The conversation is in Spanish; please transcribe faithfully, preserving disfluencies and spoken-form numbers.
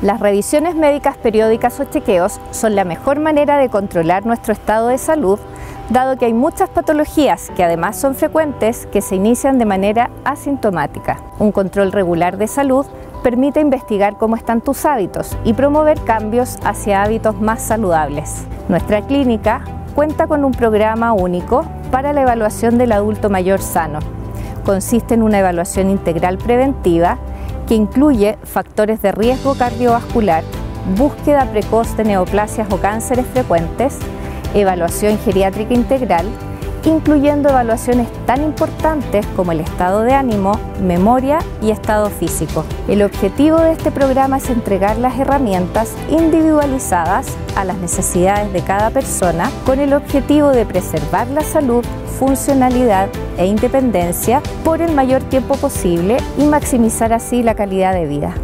Las revisiones médicas periódicas o chequeos son la mejor manera de controlar nuestro estado de salud, dado que hay muchas patologías que además son frecuentes que se inician de manera asintomática. Un control regular de salud permite investigar cómo están tus hábitos y promover cambios hacia hábitos más saludables. Nuestra clínica cuenta con un programa único para la evaluación del adulto mayor sano. Consiste en una evaluación integral preventiva que incluye factores de riesgo cardiovascular, búsqueda precoz de neoplasias o cánceres frecuentes, evaluación geriátrica integral, incluyendo evaluaciones tan importantes como el estado de ánimo, memoria y estado físico. El objetivo de este programa es entregar las herramientas individualizadas a las necesidades de cada persona con el objetivo de preservar la salud, funcionalidad e independencia por el mayor tiempo posible y maximizar así la calidad de vida.